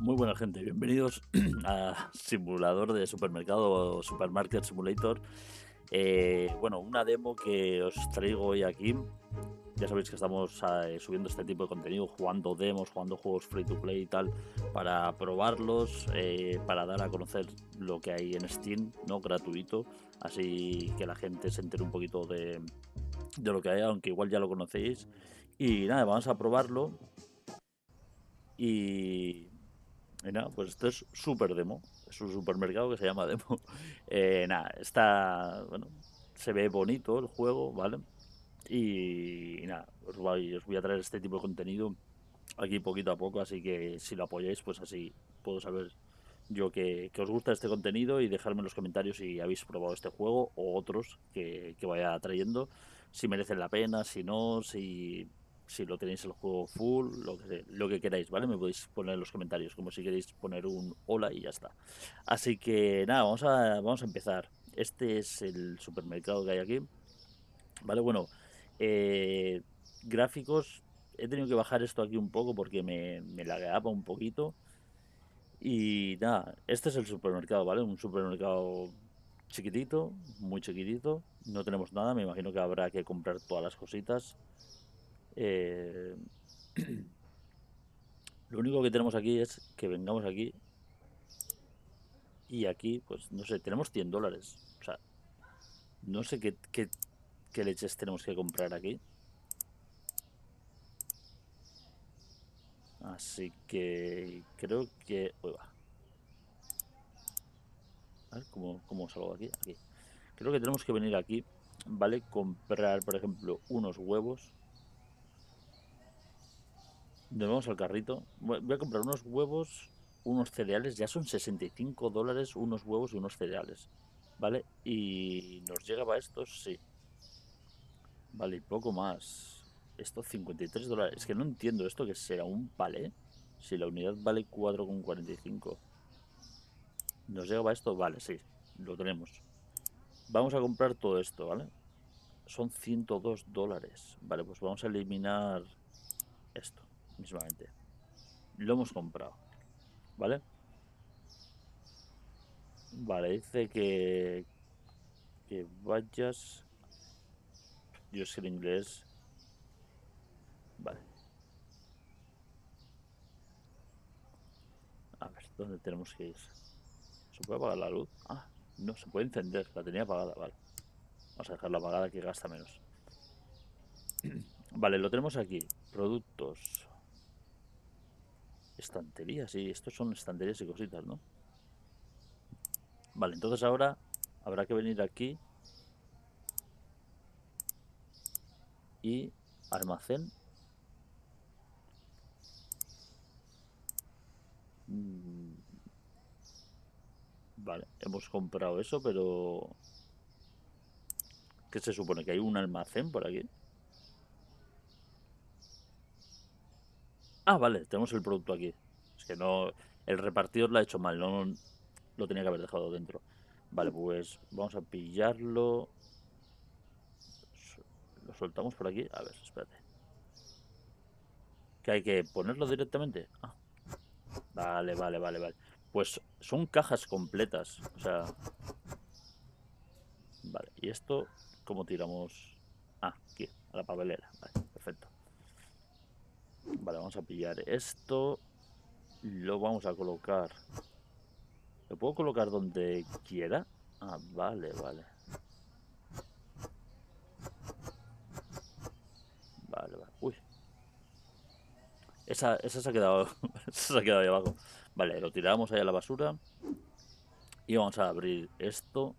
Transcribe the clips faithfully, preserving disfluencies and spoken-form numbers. Muy buena gente, bienvenidos a Simulador de Supermercado o Supermarket Simulator. Eh, bueno, una demo que os traigo hoy aquí. Ya sabéis que estamos eh, subiendo este tipo de contenido, jugando demos, jugando juegos free to play y tal, para probarlos, eh, para dar a conocer lo que hay en Steam, ¿no? Gratuito, así que la gente se entere un poquito de, de lo que hay, aunque igual ya lo conocéis. Y nada, vamos a probarlo. Y, y nada, pues esto es Super Demo, es un supermercado que se llama Demo. Eh, nada, está, bueno, se ve bonito el juego, ¿vale? Y, y nada, os voy, os voy a traer este tipo de contenido aquí poquito a poco, así que si lo apoyáis, pues así puedo saber yo que, que os gusta este contenido, y dejarme en los comentarios si habéis probado este juego o otros que, que vaya trayendo, si merecen la pena, si no, si... si lo tenéis el juego full, lo que, lo que queráis, ¿vale? Me podéis poner en los comentarios, como si queréis poner un hola y ya está. Así que nada, vamos a, vamos a empezar. Este es el supermercado que hay aquí, ¿vale? Bueno, eh, gráficos, he tenido que bajar esto aquí un poco porque me, me lagueaba un poquito. Y nada, este es el supermercado, ¿vale? Un supermercado chiquitito, muy chiquitito, no tenemos nada, me imagino que habrá que comprar todas las cositas. Eh, lo único que tenemos aquí es que vengamos aquí y aquí, pues no sé, tenemos cien dólares, o sea, no sé qué, qué, qué leches tenemos que comprar aquí, así que creo que, uy, va. A ver, ¿cómo, cómo salgo aquí? Aquí creo que tenemos que venir aquí, ¿vale? Comprar, por ejemplo, unos huevos. Nos vamos al carrito. Voy a comprar unos huevos, unos cereales. Ya son sesenta y cinco dólares unos huevos y unos cereales, ¿vale? Y nos llega para estos, sí. Vale, y poco más. Estos cincuenta y tres dólares. Es que no entiendo esto, que será un palé. Si la unidad vale cuatro con cuarenta y cinco. Nos llega para esto, vale, sí. Lo tenemos. Vamos a comprar todo esto, ¿vale? Son ciento dos dólares. Vale, pues vamos a eliminar esto. Mismamente lo hemos comprado, vale. Vale, dice que que vayas, yo sé el inglés, vale. A ver, ¿dónde tenemos que ir? ¿Se puede apagar la luz? Ah, no, se puede encender, la tenía apagada, vale. Vamos a dejarla apagada, que gasta menos. Vale, lo tenemos aquí, productos. Estanterías, sí, estos son estanterías y cositas, ¿no? Vale, entonces ahora habrá que venir aquí y almacén. Vale, hemos comprado eso, pero ¿qué se supone? ¿Que hay un almacén por aquí? Ah, vale, tenemos el producto aquí. Es que no, el repartidor lo ha hecho mal, no lo tenía que haber dejado dentro. Vale, pues vamos a pillarlo. Lo soltamos por aquí. A ver, espérate. ¿Que hay que ponerlo directamente? Ah. Vale, vale, vale, vale. Pues son cajas completas. O sea. Vale, y esto, ¿cómo tiramos? Ah, aquí, a la papelera. Vale, perfecto. Vale, vamos a pillar esto. Lo vamos a colocar. ¿Lo puedo colocar donde quiera? Ah, vale, vale. Vale, vale. Uy. Esa, esa se ha quedado. Se ha quedado ahí abajo. Vale, lo tiramos ahí a la basura. Y vamos a abrir esto.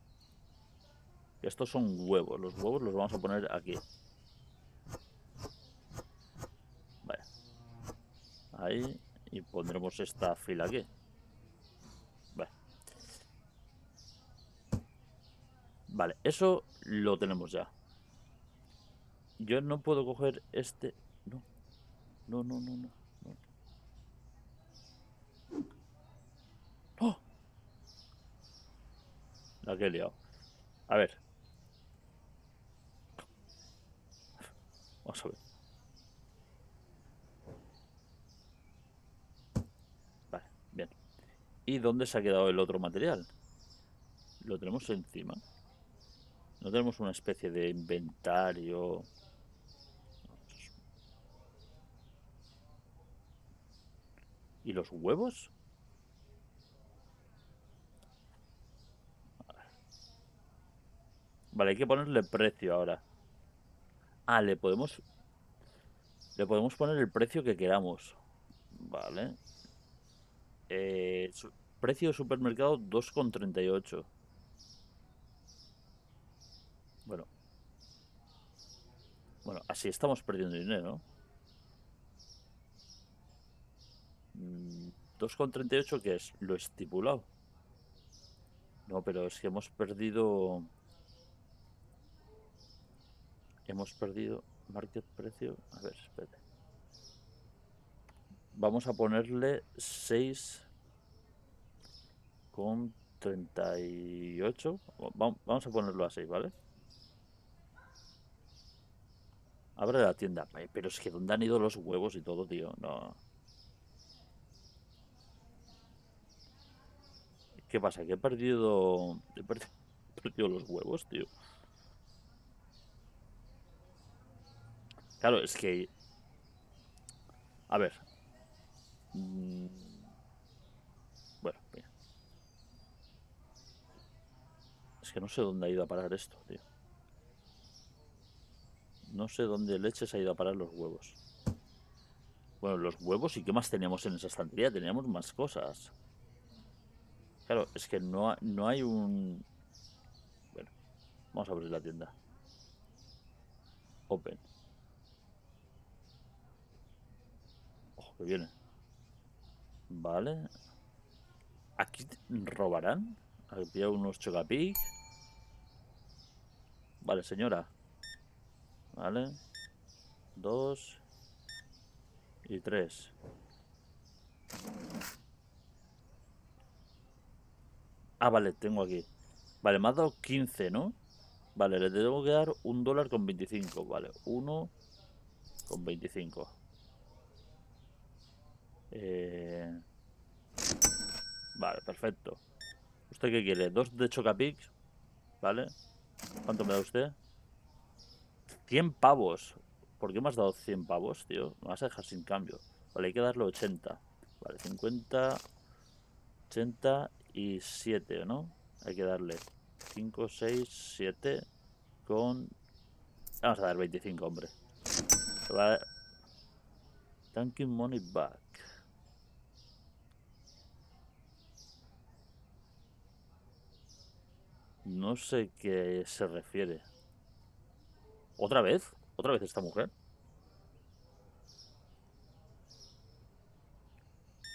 Estos son huevos. Los huevos los vamos a poner aquí. Ahí, y pondremos esta fila aquí. Vale. Vale, eso lo tenemos ya. Yo no puedo coger este. No. No, no, no, no. No. ¡Oh! La que he liado. A ver. Vamos a ver. ¿Y dónde se ha quedado el otro material? Lo tenemos encima. No tenemos una especie de inventario. ¿Y los huevos? Vale, hay que ponerle precio ahora. Ah, le podemos... Le podemos poner el precio que queramos. Vale. Eh, precio de supermercado dos con treinta y ocho. Bueno. Bueno, así estamos perdiendo dinero, ¿no? dos con treinta y ocho, ¿qué es? Lo estipulado. No, pero es que hemos perdido... Hemos perdido... Market precio... A ver, espérate. Vamos a ponerle seis con treinta y ocho. Vamos a ponerlo a seis, ¿vale? Abre la tienda. Pero es que ¿dónde han ido los huevos y todo, tío? No. ¿Qué pasa? Que he perdido... He perdido, he perdido los huevos, tío. Claro, es que... A ver... Bueno, mira. Es que no sé dónde ha ido a parar esto, tío. No sé dónde leches ha ido a parar los huevos. Bueno, los huevos y qué más teníamos en esa estantería. Teníamos más cosas. Claro, es que no, no hay un... Bueno, vamos a abrir la tienda. Open. Viene, vale. Aquí robarán. Había unos Chocapic. Vale, señora. Vale, dos y tres. Ah, vale, tengo aquí. Vale, me ha dado quince, ¿no? Vale, le tengo que dar un dólar con veinticinco. Vale, uno con veinticinco. Eh... Vale, perfecto. ¿Usted qué quiere? Dos de Chocapic. Vale. ¿Cuánto me da usted? cien pavos. ¿Por qué me has dado cien pavos, tío? Me vas a dejar sin cambio. Vale, hay que darle ochenta. Vale, cincuenta. ochenta y siete, ¿no? Hay que darle cinco, seis, siete. Con... Vamos a dar veinticinco, hombre. Vale. Thank you, money back. No sé qué se refiere. ¿Otra vez? ¿Otra vez esta mujer?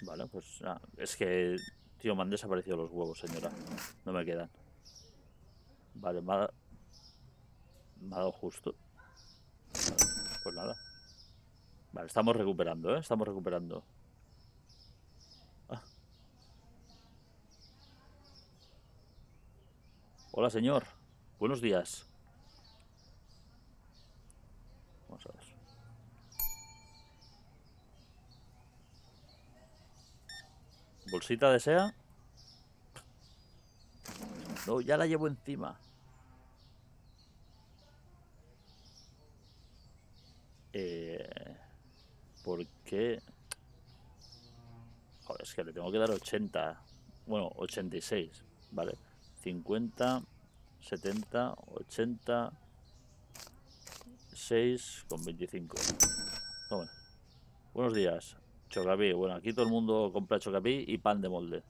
Vale, pues... Ah, es que... Tío, me han desaparecido los huevos, señora. No me quedan. Vale, me ha... Me ha dado justo. Vale, pues nada. Vale, estamos recuperando, ¿eh? Estamos recuperando. Hola, señor. Buenos días. Vamos a ver. ¿Bolsita desea? No, ya la llevo encima. Eh... ¿Por qué? Joder, es que le tengo que dar ochenta. Bueno, ochenta y seis. Vale. cincuenta, setenta, ochenta, seis con veinticinco. No, bueno. Buenos días, Chocapic. Bueno, aquí todo el mundo compra Chocapic y pan de molde.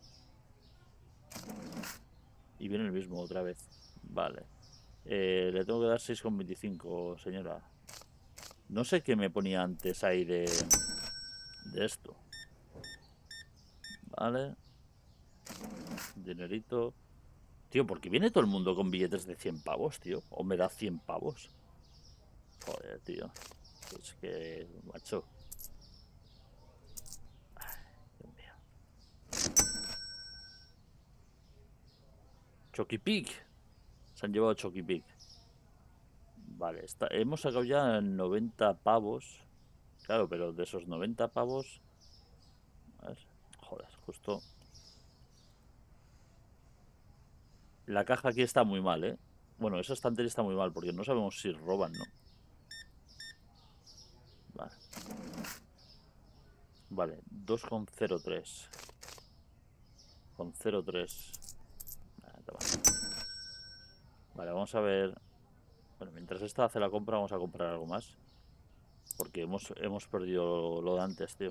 Y viene el mismo otra vez. Vale. Eh, le tengo que dar seis con veinticinco, señora. No sé qué me ponía antes ahí de, de esto. Vale. Dinerito. Tío, ¿por qué viene todo el mundo con billetes de cien pavos, tío? ¿O me da cien pavos? Joder, tío. Es que... macho. Ay, Dios mío. Chocapic. Se han llevado Chocapic. Vale, está... hemos sacado ya noventa pavos. Claro, pero de esos noventa pavos... A ver, joder, justo... La caja aquí está muy mal, ¿eh? Bueno, esa estantería está muy mal, porque no sabemos si roban, ¿no? Vale. Vale, dos coma cero tres. Con cero tres. Vale, vamos a ver... Bueno, mientras esta hace la compra, vamos a comprar algo más. Porque hemos, hemos perdido lo de antes, tío.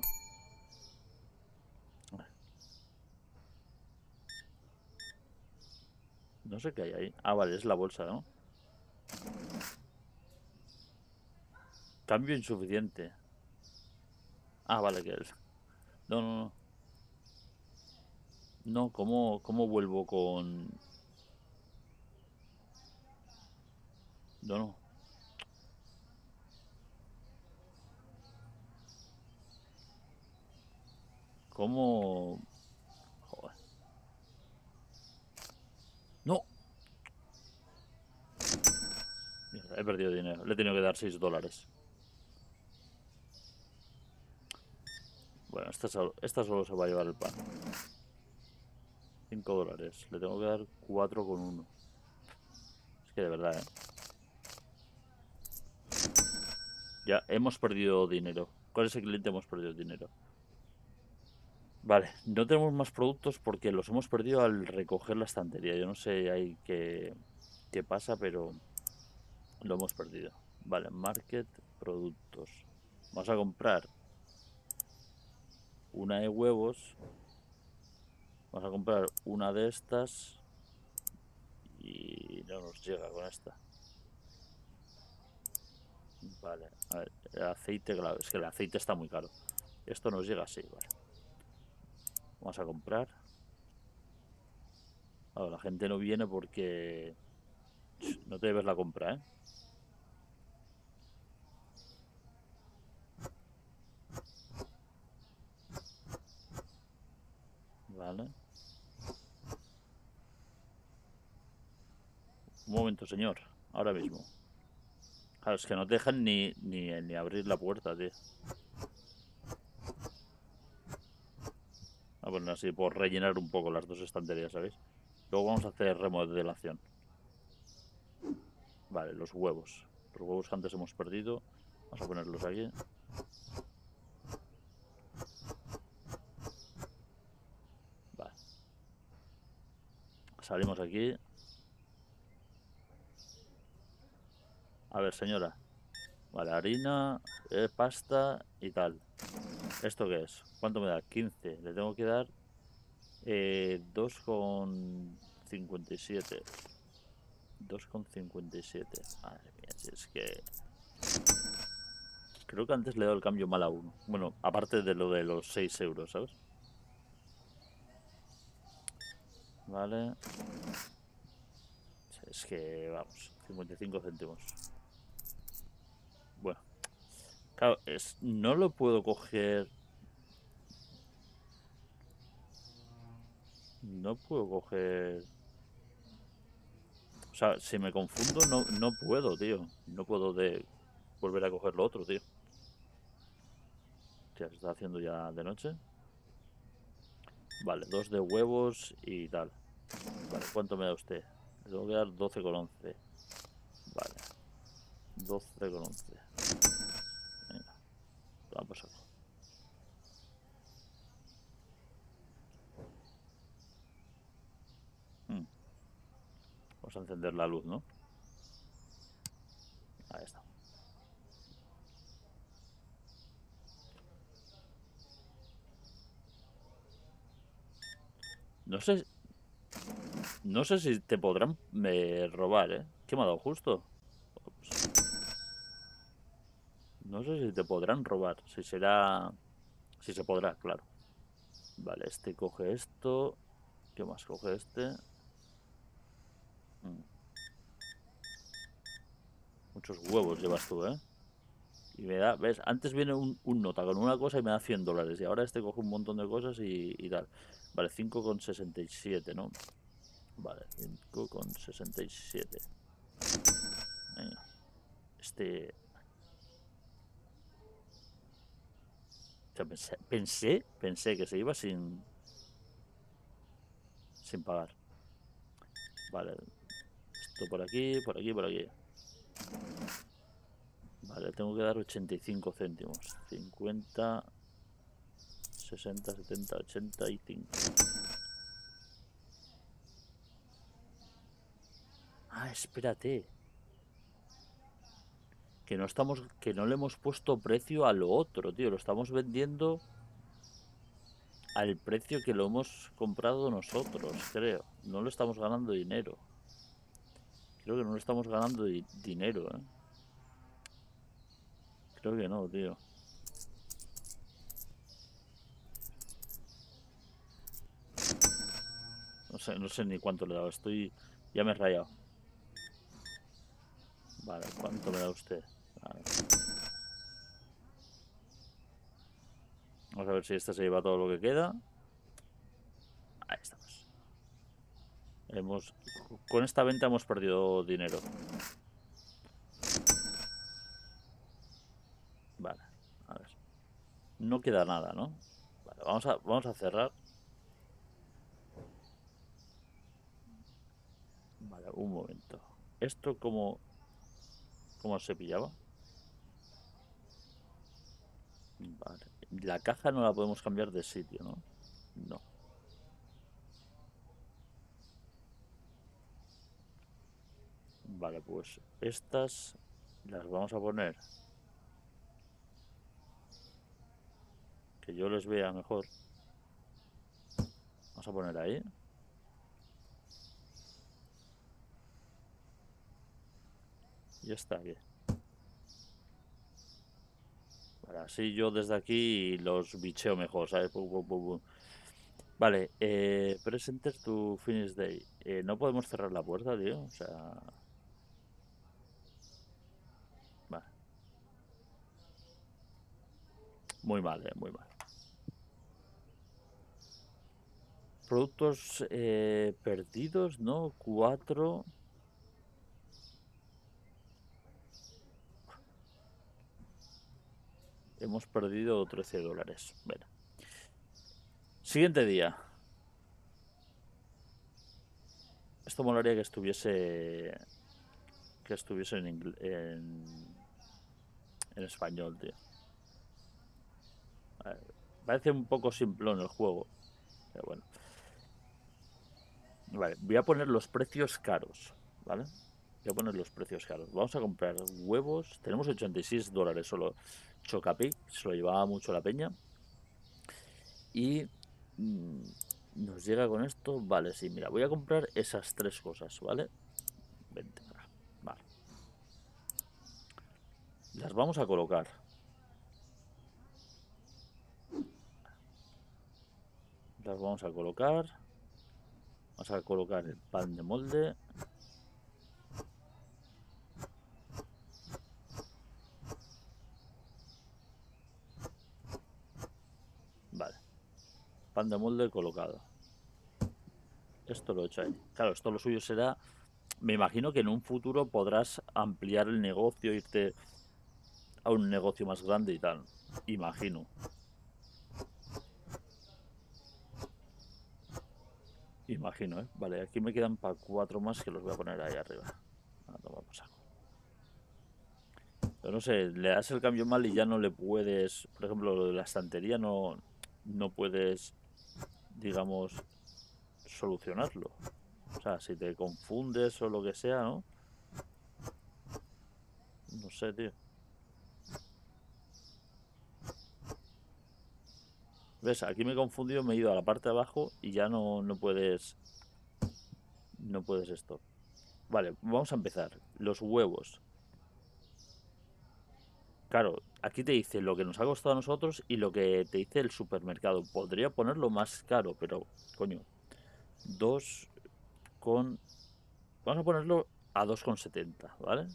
No sé qué hay ahí. Ah, vale, es la bolsa, ¿no? Cambio insuficiente. Ah, vale, que es... No, no, no. No, ¿cómo, cómo vuelvo con...? No, no. ¿Cómo...? Joder. ¡No! Mierda, he perdido dinero. Le he tenido que dar seis dólares. Bueno, esta solo, esta solo se va a llevar el pan. cinco dólares. Le tengo que dar cuatro con uno. Es que de verdad, ¿eh? Ya, hemos perdido dinero. Con ese cliente hemos perdido dinero. Vale, no tenemos más productos porque los hemos perdido al recoger la estantería. Yo no sé ahí qué, qué pasa, pero lo hemos perdido. Vale, market, productos. Vamos a comprar una de huevos. Vamos a comprar una de estas. Y no nos llega con esta. Vale, a ver, el aceite, claro, es que el aceite está muy caro. Esto nos llega así, vale. Vamos a comprar. Claro, la gente no viene porque... No te debes la compra, ¿eh? Vale. Un momento, señor. Ahora mismo. Claro, es que no te dejan ni, ni, ni abrir la puerta, tío. A poner así, por rellenar un poco las dos estanterías, ¿sabéis? Luego vamos a hacer remodelación. Vale, los huevos. Los huevos que antes hemos perdido. Vamos a ponerlos aquí. Vale. Salimos aquí. A ver, señora. Vale, harina, eh, pasta y tal. ¿Esto qué es? ¿Cuánto me da? quince. Le tengo que dar eh, dos con cincuenta y siete. dos con cincuenta y siete. Madre mía, si es que... Creo que antes le he dado el cambio mal a uno. Bueno, aparte de lo de los seis euros, ¿sabes? Vale. Es que, vamos, cincuenta y cinco céntimos. Bueno, claro, es, no lo puedo coger. No puedo coger. O sea, si me confundo, no, no puedo, tío. No puedo de volver a coger lo otro, tío. Ya se está haciendo ya de noche. Vale, dos de huevos y tal. Vale, ¿cuánto me da usted? Le tengo que dar doce con once. Vale. doce con once. Venga. Vamos a ver. Hmm. Vamos a encender la luz, ¿no? Ahí está. No sé... No sé si te podrán eh, robar, ¿eh? ¿Qué me ha dado justo? Ops. No sé si te podrán robar. Si será... Si se podrá, claro. Vale, este coge esto. ¿Qué más coge este? Mm. Muchos huevos llevas tú, ¿eh? Y me da... ¿Ves? Antes viene un, un nota con una cosa y me da cien dólares. Y ahora este coge un montón de cosas y, y tal. Vale, cinco con sesenta y siete, ¿no? Vale, cinco con sesenta y siete. Venga. Este... O sea, pensé, pensé, pensé que se iba sin... Sin pagar. Vale. Esto por aquí, por aquí, por aquí. Vale, tengo que dar ochenta y cinco céntimos. cincuenta, sesenta, setenta, ochenta y cinco. Ah, espérate. Que no estamos, que no le hemos puesto precio a lo otro, tío. Lo estamos vendiendo al precio que lo hemos comprado nosotros, creo. No lo estamos ganando dinero. Creo que no le estamos ganando di dinero, ¿eh? Creo que no, tío. No sé, no sé ni cuánto le he dado. Estoy... Ya me he rayado. Vale, ¿cuánto me da usted? Vale. Vamos a ver si esta se lleva todo lo que queda. Ahí estamos. Hemos... Con esta venta hemos perdido dinero. Vale, a ver. No queda nada, ¿no? Vale, vamos a, vamos a cerrar. Vale, un momento. Esto como... ¿Cómo se pillaba? Vale. La caja no la podemos cambiar de sitio, ¿no? No. Vale, pues estas las vamos a poner. Que yo les vea mejor. Vamos a poner ahí. Ya está bien. Vale, así yo desde aquí los bicheo mejor, ¿sabes? Pum, pum, pum, pum. Vale, eh, presenter tu finish day. Eh, no podemos cerrar la puerta, tío. O sea... Vale. Muy mal, eh, muy mal. Productos eh, perdidos, ¿no? Cuatro... Hemos perdido trece dólares. Bueno. Siguiente día. Esto molaría que estuviese... Que estuviese en, ingl... en... en español, tío. Vale. Parece un poco simplón el juego. Pero bueno. Vale, voy a poner los precios caros. ¿Vale? Voy a poner los precios caros. Vamos a comprar huevos. Tenemos ochenta y seis dólares solo. Chocapic, se lo llevaba mucho la peña. Y nos llega con esto. Vale, sí, mira, voy a comprar esas tres cosas, ¿vale? Vente, vale. Las vamos a colocar. Las vamos a colocar. Vamos a colocar el pan de molde. Pan de molde colocado. Esto lo he hecho ahí. Claro, esto lo suyo será... Me imagino que en un futuro podrás ampliar el negocio, irte a un negocio más grande y tal. Imagino. Imagino, ¿eh? Vale, aquí me quedan para cuatro más que los voy a poner ahí arriba. Ah, toma por saco. Pero no sé, le das el cambio mal y ya no le puedes... Por ejemplo, lo de la estantería no, no puedes... digamos, solucionarlo. O sea, si te confundes o lo que sea, ¿no? No sé, tío. ¿Ves? Aquí me he confundido, me he ido a la parte de abajo y ya no, no puedes... No puedes esto. Vale, vamos a empezar. Los huevos. Claro, aquí te dice lo que nos ha costado a nosotros y lo que te dice el supermercado. Podría ponerlo más caro, pero, coño, dos con... Vamos a ponerlo a dos con setenta, ¿vale?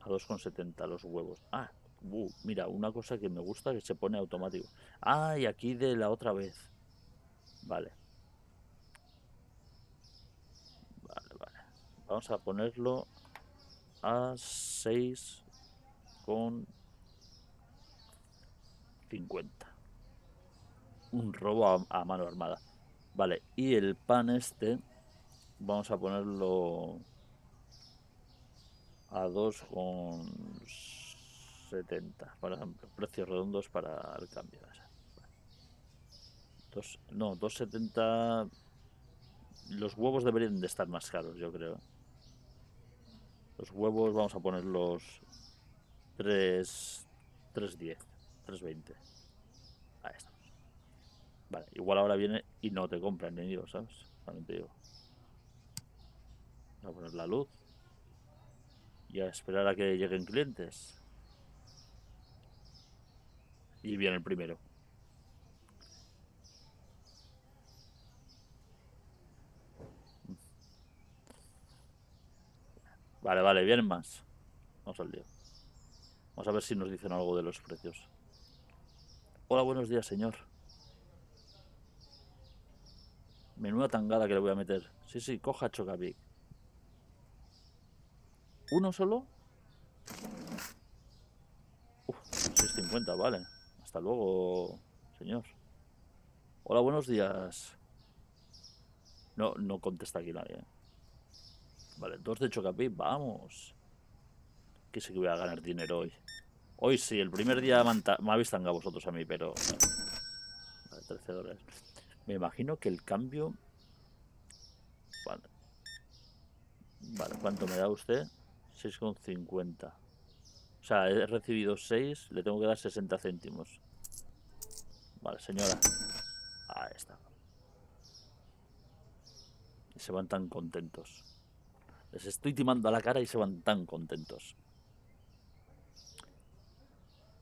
A dos con setenta los huevos. Ah, uh, mira, una cosa que me gusta que se pone automático. Ah, y aquí de la otra vez. Vale. Vale, vale. Vamos a ponerlo a seis... con cincuenta. Un robo a, a mano armada. Vale, y el pan este Vamos a ponerlo a dos con setenta, por ejemplo. Precios redondos para el cambio. Dos, no, dos setenta. Los huevos deberían de estar más caros, yo creo. Los huevos vamos a ponerlos tres diez, tres veinte. Ahí estamos. Vale, igual ahora viene y no te compran ni yo, ¿sabes? También te digo. Voy a poner la luz y a esperar a que lleguen clientes. Y viene el primero. Vale, vale, vienen más. Vamos al lío. Vamos a ver si nos dicen algo de los precios. Hola, buenos días, señor. Menuda tangada que le voy a meter. Sí, sí, coja Chocapic. ¿Uno solo? Uf, seis cincuenta, vale. Hasta luego, señor. Hola, buenos días. No, no contesta aquí nadie, ¿eh? Vale, dos de Chocapic, vamos. Que sí que voy a ganar dinero hoy. Hoy sí, el primer día me habéis tangado vosotros a mí, pero... Vale, trece dólares. Me imagino que el cambio... Vale. Vale, ¿cuánto me da usted? seis con cincuenta. O sea, he recibido seis, le tengo que dar sesenta céntimos. Vale, señora. Ahí está. Y se van tan contentos. Les estoy timando a la cara y se van tan contentos.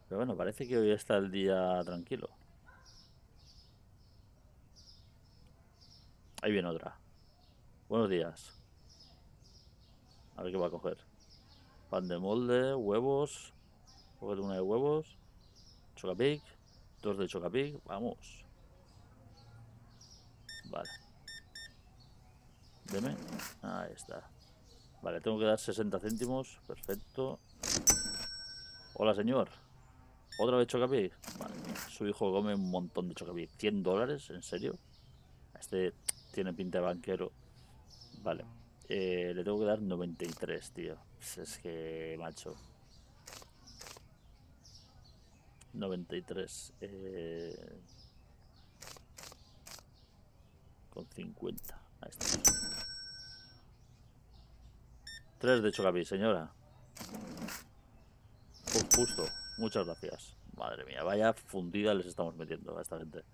Pero bueno, parece que hoy está el día tranquilo. Ahí viene otra. Buenos días. A ver qué va a coger. Pan de molde, huevos. Coger una de huevos. Chocapic. Dos de Chocapic. Vamos. Vale. Deme. Ahí está. Vale, tengo que dar sesenta céntimos. Perfecto. Hola, señor. ¿Otra vez Chocapic? Vale, su hijo come un montón de Chocapic. ¿cien dólares? ¿En serio? Este tiene pinta de banquero. Vale. Eh, le tengo que dar noventa y tres, tío. Es que, macho. noventa y tres. Eh... Con cincuenta. Ahí está. Tres de Chocapic, señora. Pues justo, muchas gracias. Madre mía, vaya fundida les estamos metiendo a esta gente.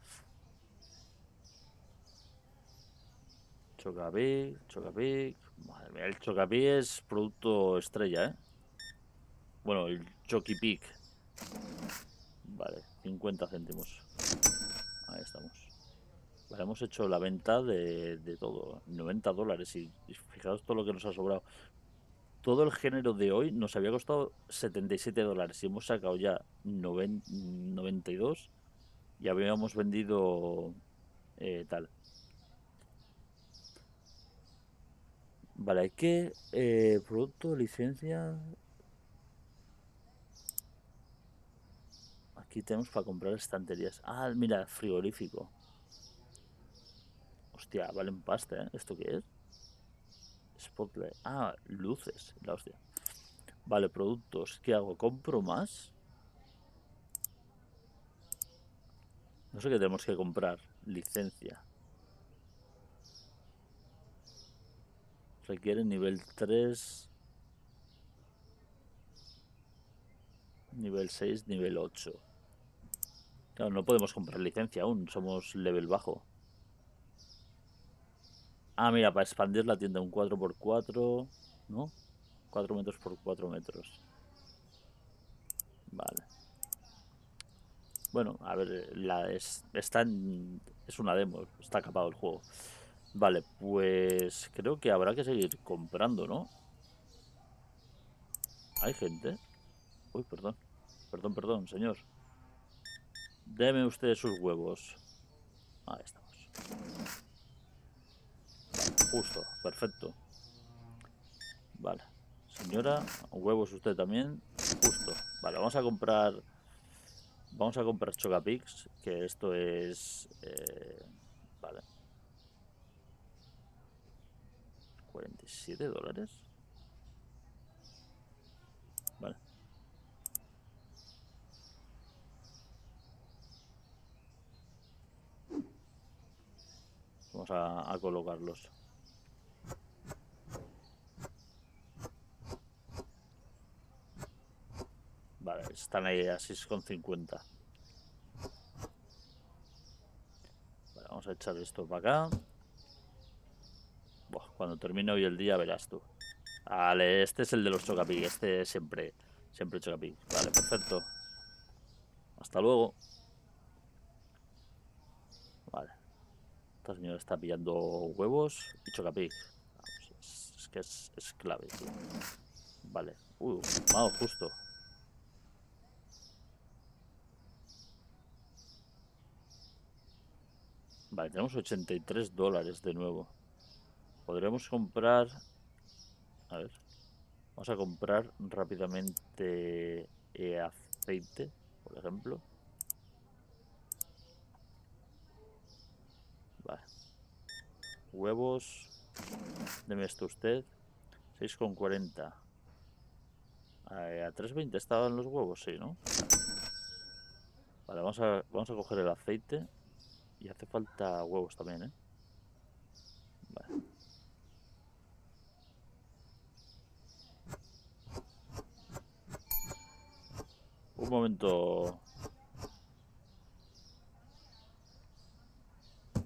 Chocapic, Chocapic. Madre mía, el Chocapic es producto estrella, ¿eh? Bueno, el Chocapic. Vale, cincuenta céntimos. Ahí estamos. Vale, hemos hecho la venta de, de todo. noventa dólares y, y fijaos todo lo que nos ha sobrado. Todo el género de hoy nos había costado setenta y siete dólares y hemos sacado ya noventa, noventa y dos y habíamos vendido eh, tal. Vale, hay que eh, producto, licencia. Aquí tenemos para comprar estanterías. Ah, mira, frigorífico. Hostia, valen pasta, ¿eh? ¿Esto qué es? Spotlight. Ah, luces. La hostia. Vale, productos. ¿Qué hago? ¿Compro más? No sé qué tenemos que comprar. Licencia. Requiere nivel tres. Nivel seis, nivel ocho. Claro, no podemos comprar licencia aún. Somos level bajo. Ah, mira, para expandir la tienda, un cuatro por cuatro, ¿no? cuatro metros por cuatro metros. Vale. Bueno, a ver, la es, está en, es una demo, está capado el juego. Vale, pues creo que habrá que seguir comprando, ¿no? Hay gente. Uy, perdón. Perdón, perdón, señor. Deme usted sus huevos. Ahí estamos. Justo, perfecto. Vale, señora, huevos usted también. Justo, vale, vamos a comprar. Vamos a comprar Chocapics. Que esto es eh, vale. cuarenta y siete dólares. Vale. Vamos a, a colocarlos. Vale, están ahí a seis con cincuenta. Vale, vamos a echar esto para acá. Buah, cuando termine hoy el día verás tú. Vale, este es el de los Chocapic. Este siempre, siempre Chocapic. Vale, perfecto. Hasta luego. Vale. Esta señora está pillando huevos y Chocapic. Vamos, es, es que es, es clave, tío. Vale. Uy, vamos, justo. Vale, tenemos ochenta y tres dólares de nuevo. Podremos comprar... A ver... Vamos a comprar rápidamente eh, aceite, por ejemplo. Vale. Huevos. Deme esto usted. seis con cuarenta. Eh, a tres con veinte estaban los huevos, sí, ¿no? Vale, vamos a, vamos a coger el aceite. Y hace falta huevos también, ¿eh? Vale. Un momento.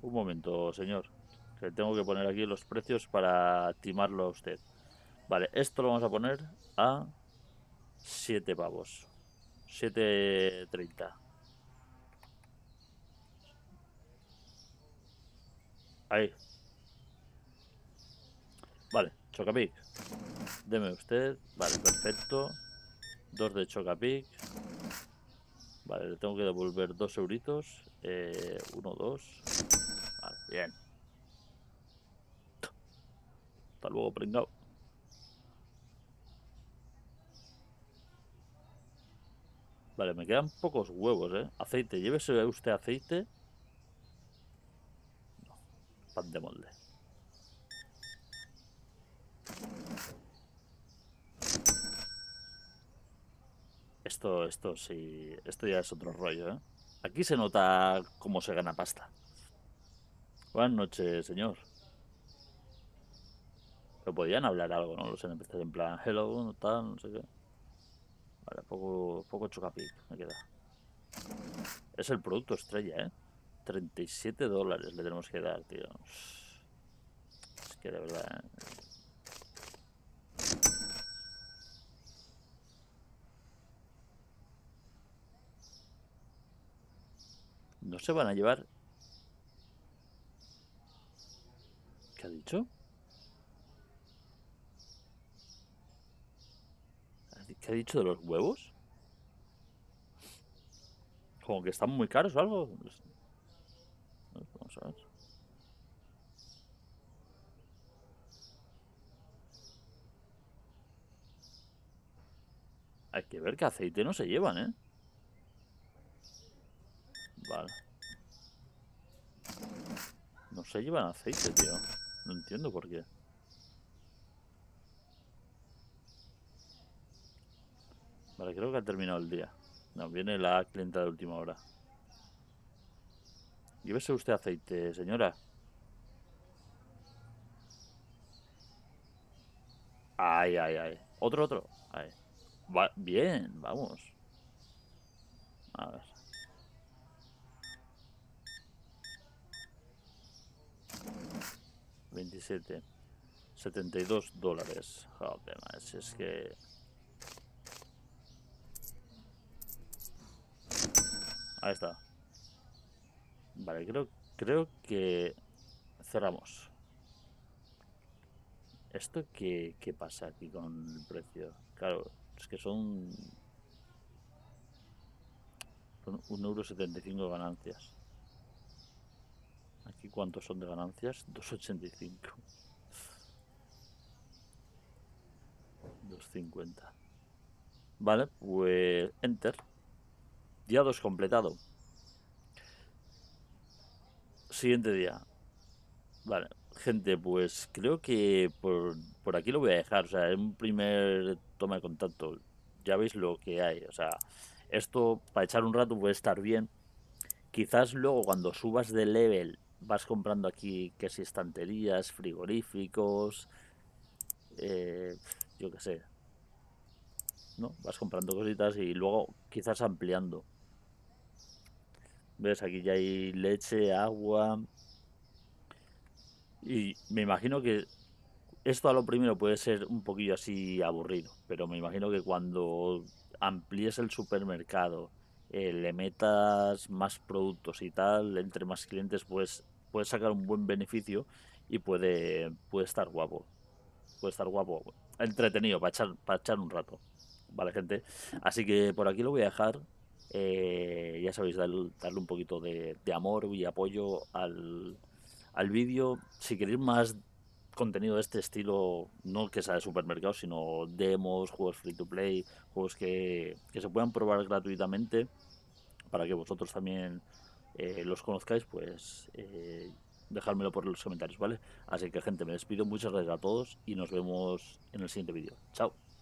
Un momento, señor. Que tengo que poner aquí los precios para timarlo a usted. Vale, esto lo vamos a poner a siete pavos. siete treinta. Ahí. Vale, Chocapic. Deme usted. Vale, perfecto. Dos de Chocapic. Vale, le tengo que devolver dos euritos. Eh, uno, dos. Vale, bien. Hasta luego, pringao. Vale, me quedan pocos huevos, ¿eh? Aceite, llévese usted aceite. Pan de molde. Esto, esto sí, esto ya es otro rollo, ¿eh? Aquí se nota cómo se gana pasta. Buenas noches, señor. Pero podían hablar algo, ¿no? Los N P Cs en plan, hello, no tal, no sé qué. Vale, poco, poco Chocapic me queda. Es el producto estrella, ¿eh? treinta y siete dólares le tenemos que dar, tío. Es que de verdad, ¿eh? No se van a llevar. ¿Qué ha dicho? ¿Qué ha dicho de los huevos? Como que están muy caros o algo. Vamos a ver. Hay que ver que aceite no se llevan, ¿eh? Vale. No se llevan aceite, tío. No entiendo por qué. Vale, creo que ha terminado el día. No, viene la clienta de última hora. Llévese usted aceite, señora. Ay, ay, ay. Otro, otro. Ay. Va, bien, vamos. A ver. veintisiete. setenta y dos dólares. Joder, más. Es que... Ahí está. Vale, creo, creo que cerramos. ¿Esto qué, qué pasa aquí con el precio? Claro, es que son... Son un euro setenta y cinco ganancias. ¿Aquí cuántos son de ganancias? dos ochenta y cinco. dos cincuenta. Vale, pues... Enter. Día dos completado. Siguiente día. Vale, Gente, pues creo que por, por aquí lo voy a dejar. O sea, es un primer toma de contacto. Ya veis lo que hay. O sea, esto para echar un rato puede estar bien. Quizás luego cuando subas de level vas comprando aquí que si estanterías, frigoríficos, eh, yo qué sé, ¿no? Vas comprando cositas y luego quizás ampliando. ¿Ves? Aquí ya hay leche, agua. Y me imagino que esto a lo primero puede ser un poquillo así aburrido, pero me imagino que cuando amplíes el supermercado, eh, le metas más productos y tal, entre más clientes, pues puedes sacar un buen beneficio y puede, puede estar guapo. Puede estar guapo, entretenido, para echar, para echar un rato. Vale, gente. Así que por aquí lo voy a dejar. Eh, ya sabéis, darle, darle un poquito de, de amor y apoyo al, al vídeo. Si queréis más contenido de este estilo, no que sea de supermercado, sino demos, juegos free to play, juegos que, que se puedan probar gratuitamente para que vosotros también eh, los conozcáis, pues eh, dejármelo por los comentarios, ¿vale? Así que, gente, me despido. Muchas gracias a todos y nos vemos en el siguiente vídeo. Chao.